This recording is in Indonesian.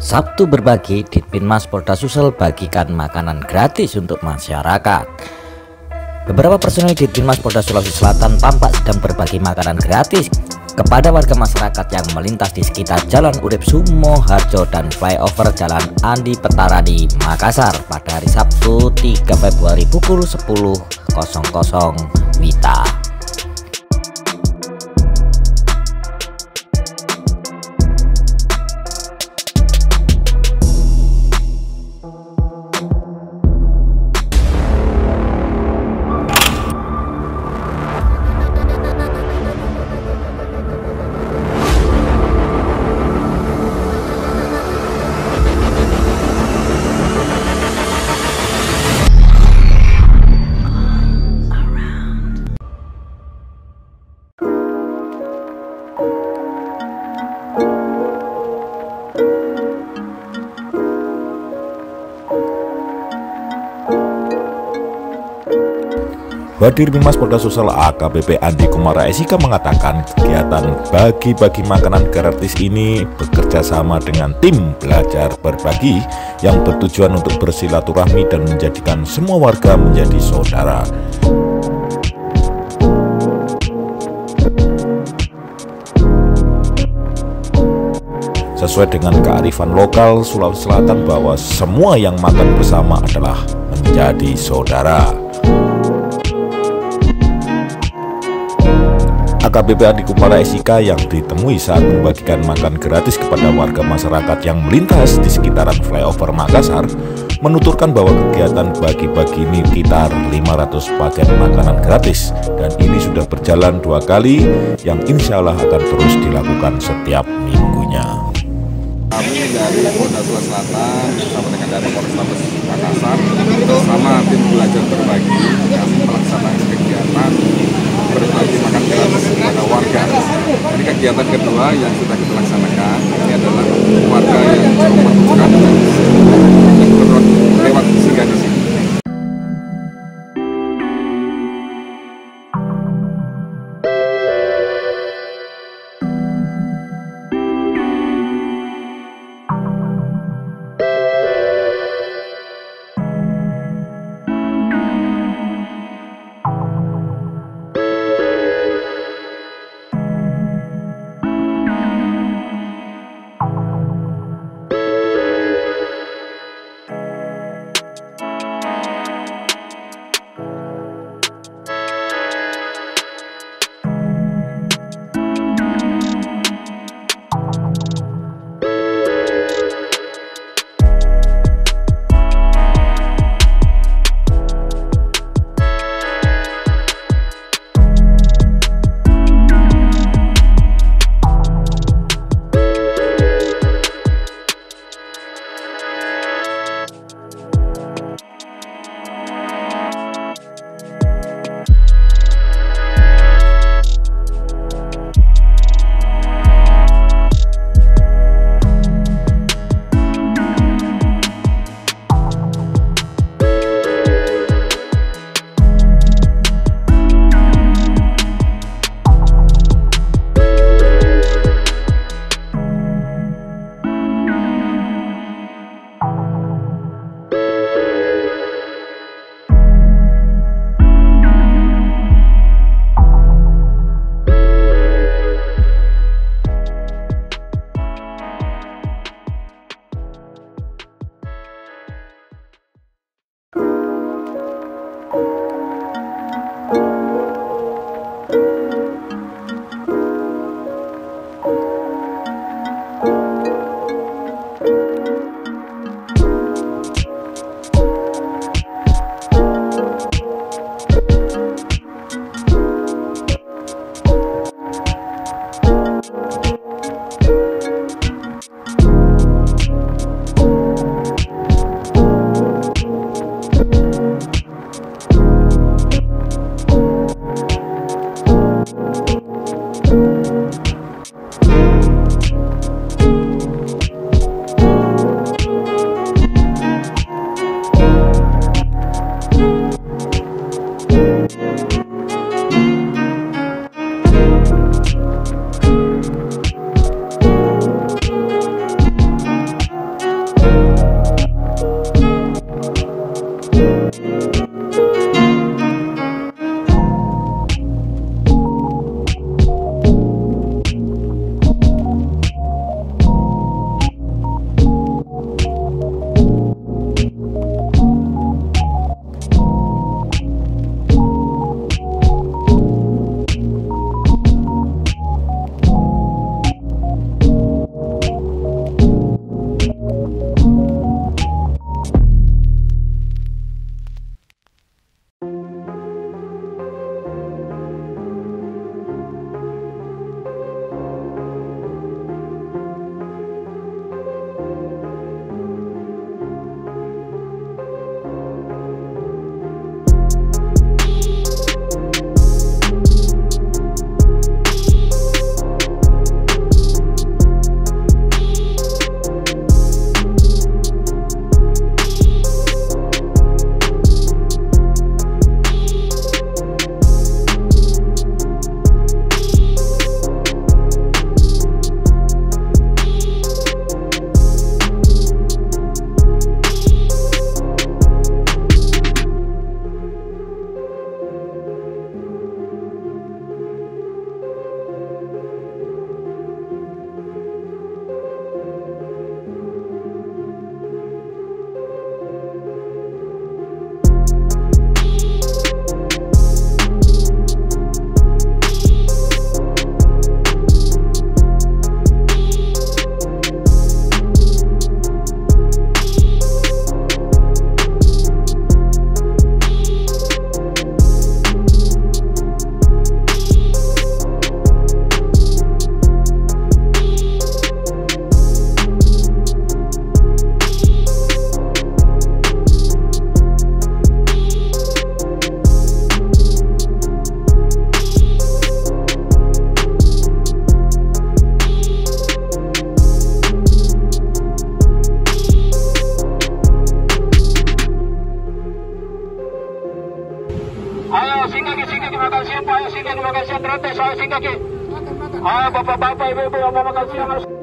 Sabtu Berbagi, Ditbinmas Polda Sulsel bagikan makanan gratis untuk masyarakat. Beberapa personil Ditbinmas Polda Sulawesi Selatan tampak sedang berbagi makanan gratis kepada warga masyarakat yang melintas di sekitar Jalan Urip Sumoharjo dan Flyover Jalan Andi Petarani, Makassar pada hari Sabtu 3 Februari pukul 10.00 WITA. Wadir Binmas Polda Sulsel AKBP Andi Kumara Esika mengatakan kegiatan bagi-bagi makanan gratis ini bekerja sama dengan tim belajar berbagi yang bertujuan untuk bersilaturahmi dan menjadikan semua warga menjadi saudara. Sesuai dengan kearifan lokal Sulawesi Selatan bahwa semua yang makan bersama adalah menjadi saudara. AKBP Andi Kumara Esika yang ditemui saat membagikan makan gratis kepada warga masyarakat yang melintas di sekitaran flyover Makassar menuturkan bahwa kegiatan bagi-bagi ini sekitar 500 paket makanan gratis dan ini sudah berjalan 2 kali yang insya Allah akan terus dilakukan setiap minggunya. Kami dari Polda Sulawesi Selatan bersama dengan dari Polres Makassar bersama tim belajar berbagi kami melaksanakan kegiatan berbagi makan gratis kepada warga. Ini kegiatan kedua yang sudah kita laksanakan. Ini adalah warga yang cukup membutuhkan yang lewat SIK di sini. Bapak Ibu yang terima kasih.